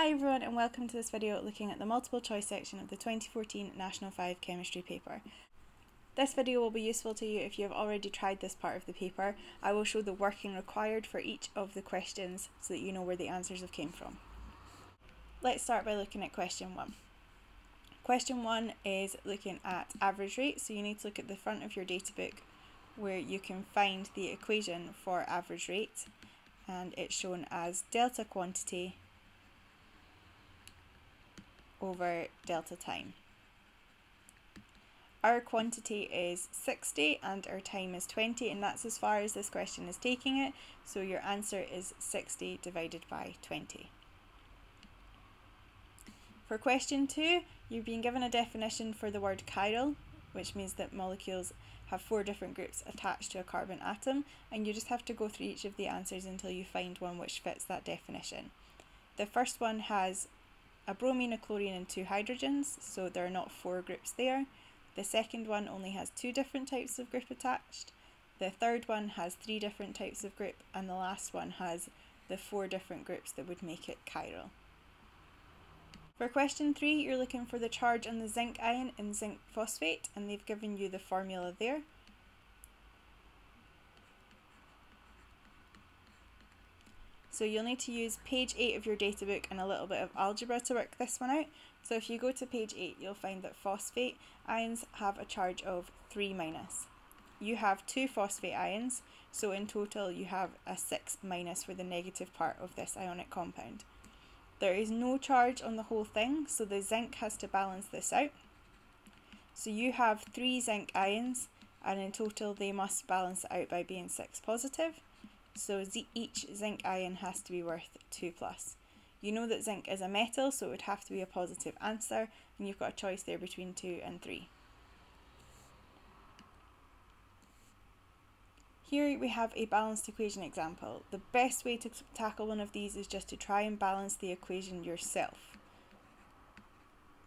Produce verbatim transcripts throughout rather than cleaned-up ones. Hi everyone and welcome to this video looking at the multiple choice section of the twenty fourteen National five Chemistry paper. This video will be useful to you if you have already tried this part of the paper. I will show the working required for each of the questions so that you know where the answers have came from. Let's start by looking at question one. Question one is looking at average rate, so you need to look at the front of your data book where you can find the equation for average rate, and it's shown as delta quantity over delta time. Our quantity is sixty and our time is twenty, and that's as far as this question is taking it, so your answer is sixty divided by twenty. For question two, you've been given a definition for the word chiral, which means that molecules have four different groups attached to a carbon atom, and you just have to go through each of the answers until you find one which fits that definition. The first one has a bromine, a chlorine and two hydrogens, so there are not four groups there. The second one only has two different types of group attached. The third one has three different types of group, and the last one has the four different groups that would make it chiral. For question three, you're looking for the charge on the zinc ion in zinc phosphate, and they've given you the formula there. So you'll need to use page eight of your data book and a little bit of algebra to work this one out. So if you go to page eight, you'll find that phosphate ions have a charge of three minus. You have two phosphate ions, so in total you have a six minus for the negative part of this ionic compound. There is no charge on the whole thing, so the zinc has to balance this out. So you have three zinc ions, and in total they must balance out by being six positive. So each zinc ion has to be worth two plus. You know that zinc is a metal, so it would have to be a positive answer, and you've got a choice there between two and three. Here we have a balanced equation example. The best way to tackle one of these is just to try and balance the equation yourself.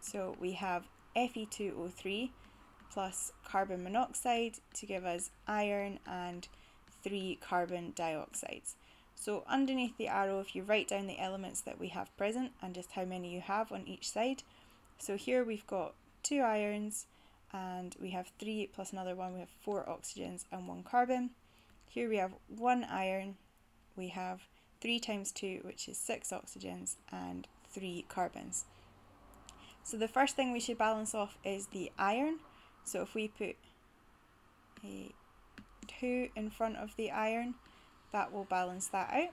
So we have F E two O three plus carbon monoxide to give us iron and three carbon dioxides. So underneath the arrow, if you write down the elements that we have present and just how many you have on each side. So here we've got two irons and we have three plus another one, we have four oxygens and one carbon. Here we have one iron, we have three times two, which is six oxygens and three carbons. So the first thing we should balance off is the iron. So if we put a two in front of the iron, that will balance that out.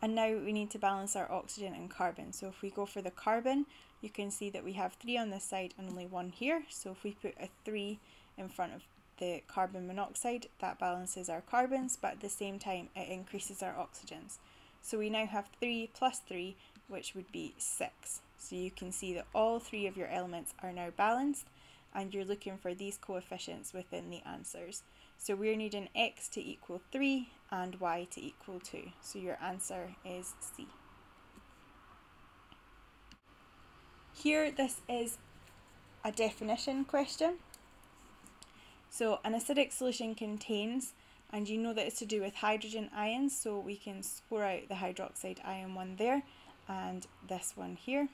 And now we need to balance our oxygen and carbon. So if we go for the carbon, you can see that we have three on this side and only one here. So if we put a three in front of the carbon monoxide, that balances our carbons, but at the same time it increases our oxygens. So we now have three plus three, which would be six. So you can see that all three of your elements are now balanced, and you're looking for these coefficients within the answers. So we're needing x to equal three and y to equal two. So your answer is C. Here, this is a definition question. So an acidic solution contains, and you know that it's to do with hydrogen ions, so we can score out the hydroxide ion one there and this one here.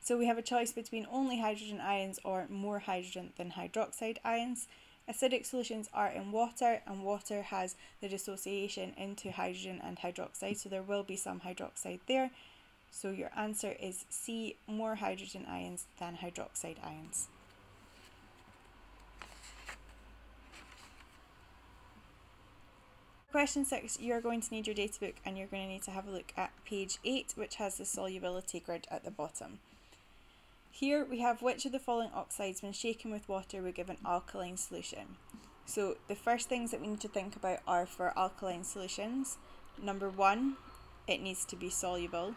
So we have a choice between only hydrogen ions or more hydrogen than hydroxide ions. Acidic solutions are in water, and water has the dissociation into hydrogen and hydroxide, so there will be some hydroxide there. So your answer is C, more hydrogen ions than hydroxide ions. Question six, you're going to need your data book and you're going to need to have a look at page eight, which has the solubility grid at the bottom. Here we have which of the following oxides when shaken with water would give an alkaline solution. So the first things that we need to think about are for alkaline solutions. Number one, it needs to be soluble.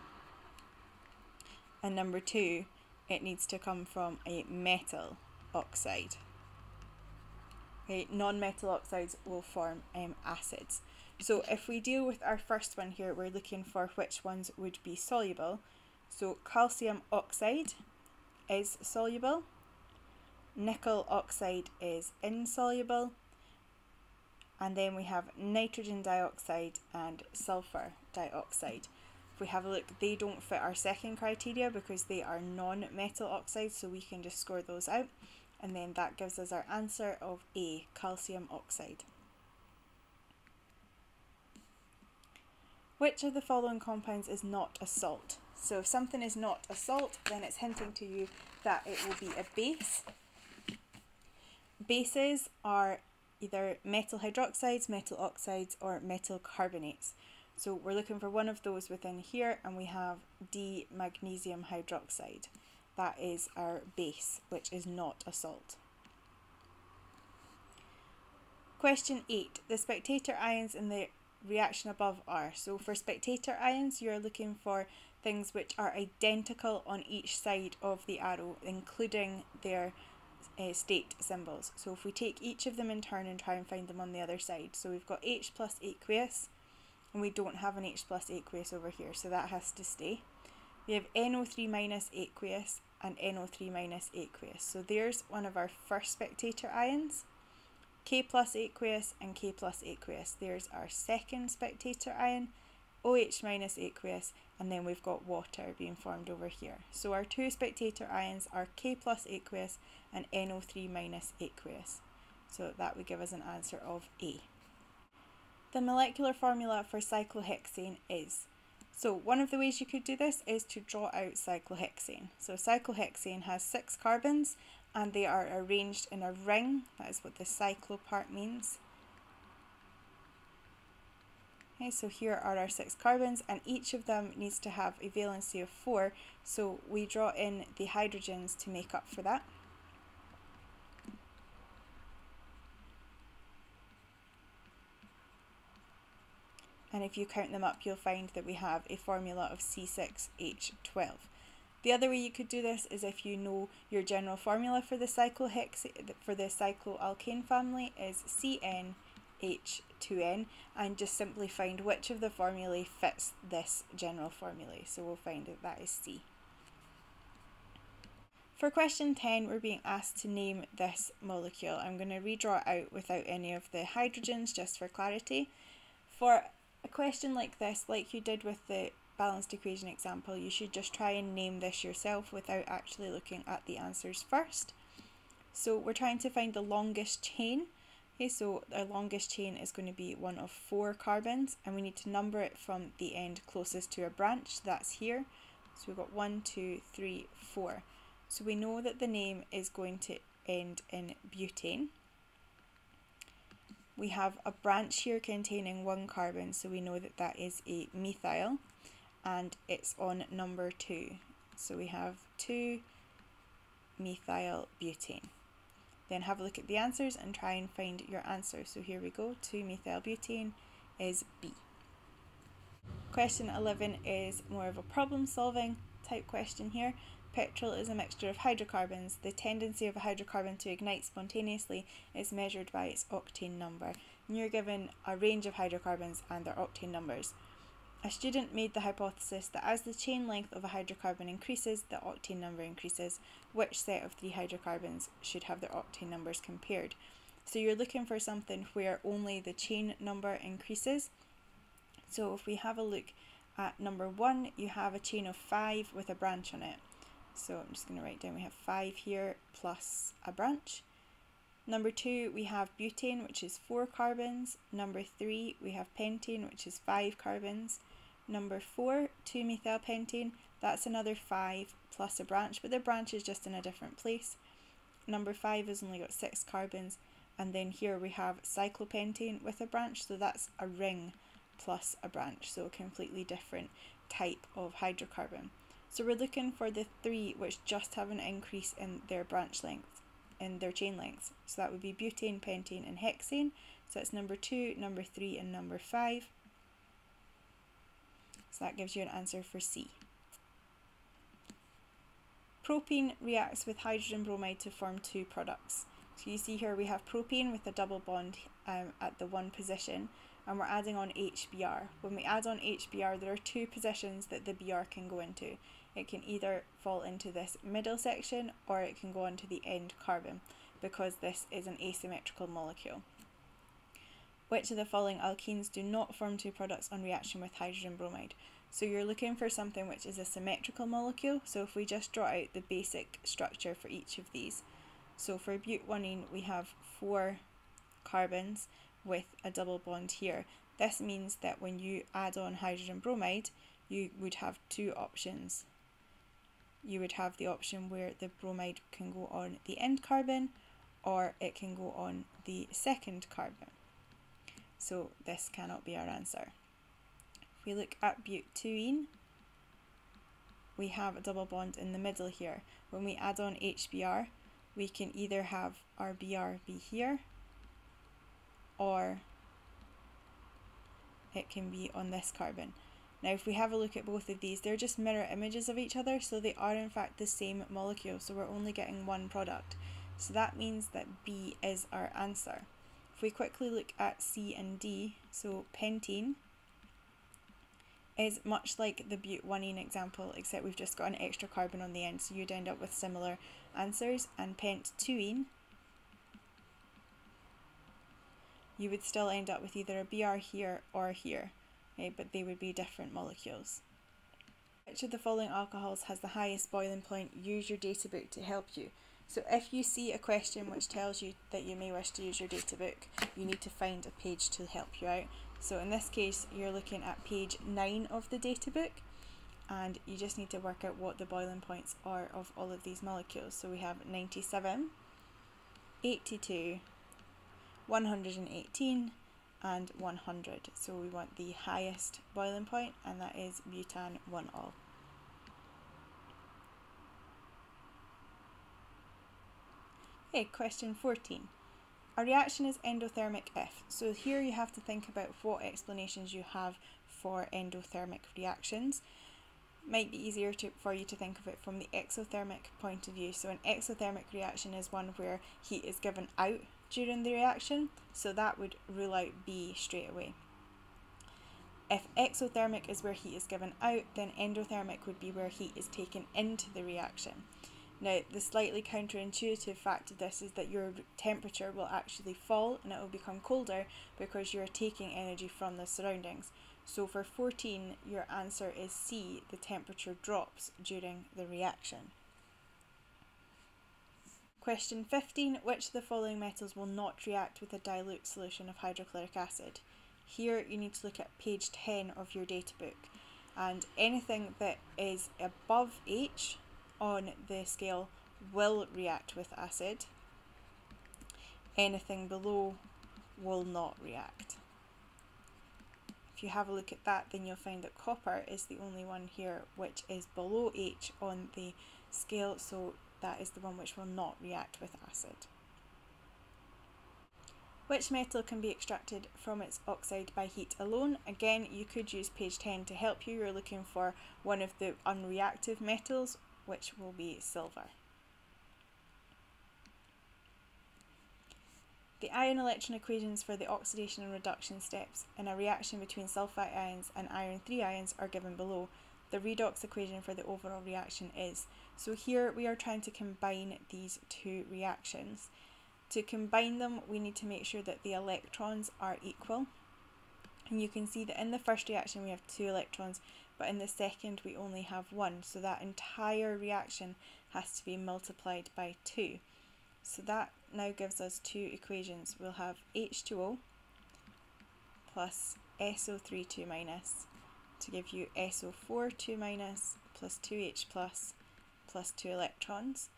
And number two, it needs to come from a metal oxide. Okay, non-metal oxides will form um, acids. So if we deal with our first one here, we're looking for which ones would be soluble. So calcium oxide is soluble, nickel oxide is insoluble, and then we have nitrogen dioxide and sulfur dioxide. we have a look, they don't fit our second criteria because they are non-metal oxides, so we can just score those out, and then that gives us our answer of A, calcium oxide. Which of the following compounds is not a salt? So if something is not a salt, then it's hinting to you that it will be a base. Bases are either metal hydroxides, metal oxides, or metal carbonates. So we're looking for one of those within here, and we have D, magnesium hydroxide. That is our base, which is not a salt. Question eight. The spectator ions in the reaction above are. So for spectator ions, you're looking for things which are identical on each side of the arrow, including their uh, state symbols. So if we take each of them in turn and try and find them on the other side. So we've got H plus aqueous, and we don't have an H plus aqueous over here, so that has to stay. We have N O three minus aqueous and N O three minus aqueous. So there's one of our first spectator ions. K plus aqueous and K plus aqueous. There's our second spectator ion, OH minus aqueous, and then we've got water being formed over here. So our two spectator ions are K plus aqueous and N O three minus aqueous. So that would give us an answer of A. The molecular formula for cyclohexane is. So one of the ways you could do this is to draw out cyclohexane. So cyclohexane has six carbons, and they are arranged in a ring. That is what the cyclo part means. Okay, so here are our six carbons, and each of them needs to have a valency of four, so we draw in the hydrogens to make up for that. And if you count them up, you'll find that we have a formula of C six H twelve. The other way you could do this is if you know your general formula for the cyclohexane, for the cycloalkane family is C N H two N, and just simply find which of the formulae fits this general formulae. So we'll find that that is C. For question ten, we're being asked to name this molecule. I'm going to redraw it out without any of the hydrogens just for clarity. For a question like this, like you did with the balanced equation example, you should just try and name this yourself without actually looking at the answers first. So we're trying to find the longest chain. Okay, so our longest chain is going to be one of four carbons, and we need to number it from the end closest to a branch. That's here. So we've got one, two, three, four. So we know that the name is going to end in butane. We have a branch here containing one carbon, so we know that that is a methyl. And it's on number two, so we have two methyl butane. Then have a look at the answers and try and find your answer. So here we go, two methyl butane is B. Question eleven is more of a problem solving type question here. Petrol is a mixture of hydrocarbons. The tendency of a hydrocarbon to ignite spontaneously is measured by its octane number. And you're given a range of hydrocarbons and their octane numbers. A student made the hypothesis that as the chain length of a hydrocarbon increases, the octane number increases. Which set of three hydrocarbons should have their octane numbers compared? So you're looking for something where only the chain number increases. So if we have a look at number one, you have a chain of five with a branch on it. So I'm just going to write down we have five here plus a branch. Number two, we have butane, which is four carbons. Number three, we have pentane, which is five carbons. Number four, two methylpentane, that's another five plus a branch, but the branch is just in a different place. Number five has only got six carbons. And then here we have cyclopentane with a branch, so that's a ring plus a branch, so a completely different type of hydrocarbon. So we're looking for the three which just have an increase in their branch length. in their chain lengths. So that would be butane, pentane and hexane. So that's number two, number three and number five. So that gives you an answer for C. Propene reacts with hydrogen bromide to form two products. So you see here we have propane with a double bond um, at the one position, and we're adding on H B r. When we add on H B r, there are two positions that the B r can go into. It can either fall into this middle section or it can go onto the end carbon because this is an asymmetrical molecule. Which of the following alkenes do not form two products on reaction with hydrogen bromide? So you're looking for something which is a symmetrical molecule. So if we just draw out the basic structure for each of these. So for butanene, we have four carbons with a double bond here. This means that when you add on hydrogen bromide, you would have two options. You would have the option where the bromide can go on the end carbon, or it can go on the second carbon. So this cannot be our answer. If we look at butuene, we have a double bond in the middle here. When we add on H B r, we can either have our B r be here, or it can be on this carbon. Now if we have a look at both of these, they're just mirror images of each other, so they are in fact the same molecule, so we're only getting one product. So that means that B is our answer. If we quickly look at C and D, so pentene is much like the butanene example, except we've just got an extra carbon on the end, so you'd end up with similar answers. And pent-two-ene, you would still end up with either a B r here or here, okay, but they would be different molecules. Which of the following alcohols has the highest boiling point? Use your data book to help you. So if you see a question which tells you that you may wish to use your data book, you need to find a page to help you out. So in this case, you're looking at page nine of the data book, and you just need to work out what the boiling points are of all of these molecules. So we have ninety-seven, eighty-two, one hundred eighteen, and one hundred. So we want the highest boiling point, and that is butan one all. Okay, question fourteen. A reaction is endothermic if. So here you have to think about what explanations you have for endothermic reactions. Might be easier to, for you to think of it from the exothermic point of view. So an exothermic reaction is one where heat is given out during the reaction, so that would rule out B straight away. If exothermic is where heat is given out, then endothermic would be where heat is taken into the reaction. Now, the slightly counterintuitive fact of this is that your temperature will actually fall and it will become colder because you're taking energy from the surroundings. So for fourteen, your answer is C, the temperature drops during the reaction. Question fifteen, which of the following metals will not react with a dilute solution of hydrochloric acid? Here you need to look at page ten of your data book, and anything that is above H on the scale will react with acid. Anything below will not react. If you have a look at that, then you'll find that copper is the only one here which is below H on the scale, so that is the one which will not react with acid. Which metal can be extracted from its oxide by heat alone? Again, you could use page ten to help you. You're looking for one of the unreactive metals, which will be silver. The ion electron equations for the oxidation and reduction steps in a reaction between sulfite ions and iron three ions are given below. The redox equation for the overall reaction is. So here we are trying to combine these two reactions. To combine them, we need to make sure that the electrons are equal. And you can see that in the first reaction we have two electrons, but in the second we only have one, so that entire reaction has to be multiplied by two. So that now gives us two equations. We'll have H two O plus S O three two minus to give you S O four two minus plus two H plus plus two electrons,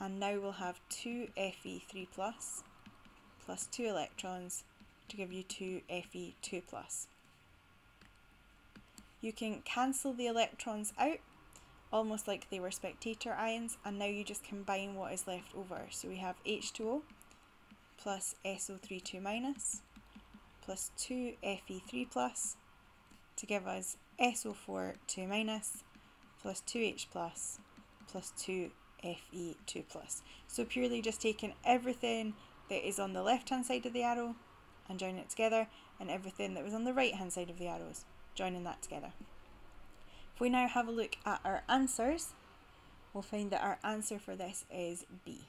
and now we'll have two F E three plus plus two electrons to give you two F E two plus. You can cancel the electrons out, almost like they were spectator ions, and now you just combine what is left over. So we have H two O plus S O three two minus plus two F E three plus to give us S O four two minus plus two H plus plus two F E two plus. So purely just taking everything that is on the left hand side of the arrow and join it together, and everything that was on the right hand side of the arrows, joining that together. If we now have a look at our answers, we'll find that our answer for this is B.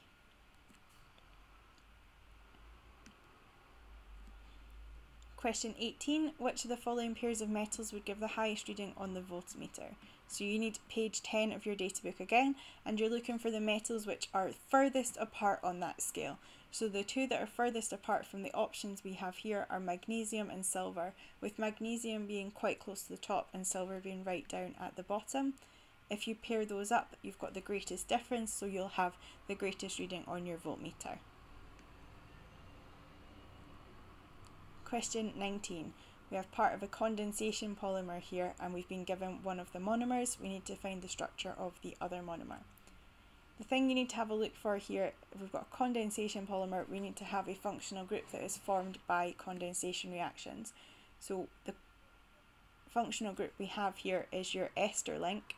Question eighteen, which of the following pairs of metals would give the highest reading on the voltmeter? So you need page ten of your data book again, and you're looking for the metals which are furthest apart on that scale. So the two that are furthest apart from the options we have here are magnesium and silver, with magnesium being quite close to the top and silver being right down at the bottom. If you pair those up, you've got the greatest difference, so you'll have the greatest reading on your voltmeter. Question nineteen. We have part of a condensation polymer here, and we've been given one of the monomers. We need to find the structure of the other monomer. The thing you need to have a look for here, if we've got a condensation polymer, we need to have a functional group that is formed by condensation reactions. So the functional group we have here is your ester link.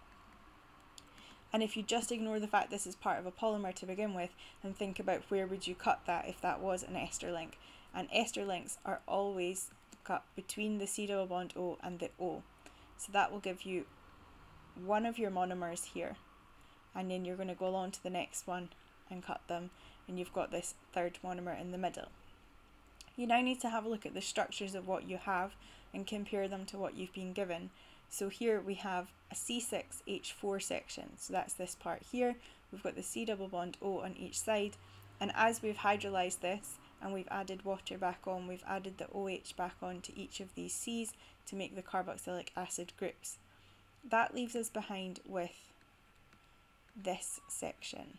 And if you just ignore the fact this is part of a polymer to begin with, and think about where would you cut that if that was an ester link. And ester links are always cut between the C double bond O and the O. So that will give you one of your monomers here. And then you're going to go along to the next one and cut them. And you've got this third monomer in the middle. You now need to have a look at the structures of what you have and compare them to what you've been given. So here we have a C six H four section. So that's this part here. We've got the C double bond O on each side. And as we've hydrolyzed this, and we've added water back on, we've added the O H back on to each of these C's to make the carboxylic acid groups. That leaves us behind with this section.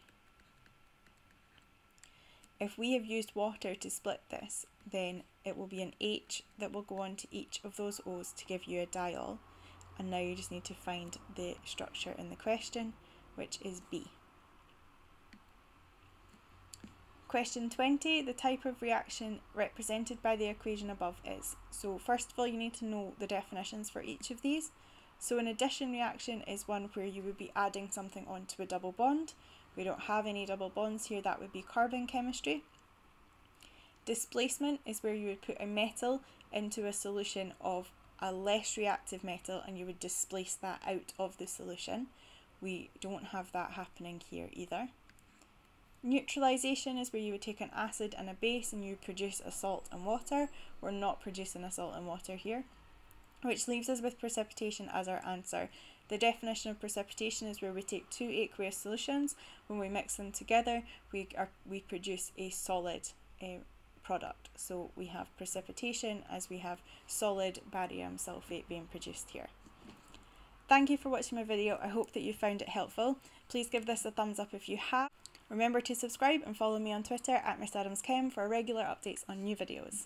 If we have used water to split this, then it will be an H that will go on to each of those O's to give you a diol. And now you just need to find the structure in the question, which is B. Question twenty, the type of reaction represented by the equation above is. So first of all, you need to know the definitions for each of these. So an addition reaction is one where you would be adding something onto a double bond. We don't have any double bonds here, that would be carbon chemistry. Displacement is where you would put a metal into a solution of a less reactive metal and you would displace that out of the solution. We don't have that happening here either. Neutralization is where you would take an acid and a base and you produce a salt and water. We're not producing a salt and water here, which leaves us with precipitation as our answer. The definition of precipitation is where we take two aqueous solutions. When we mix them together, we are we produce a solid uh, product. So we have precipitation as we have solid barium sulfate being produced here. Thank you for watching my video. I hope that you found it helpful. Please give this a thumbs up if you have. Remember to subscribe and follow me on Twitter at Miss Adams Chem for regular updates on new videos.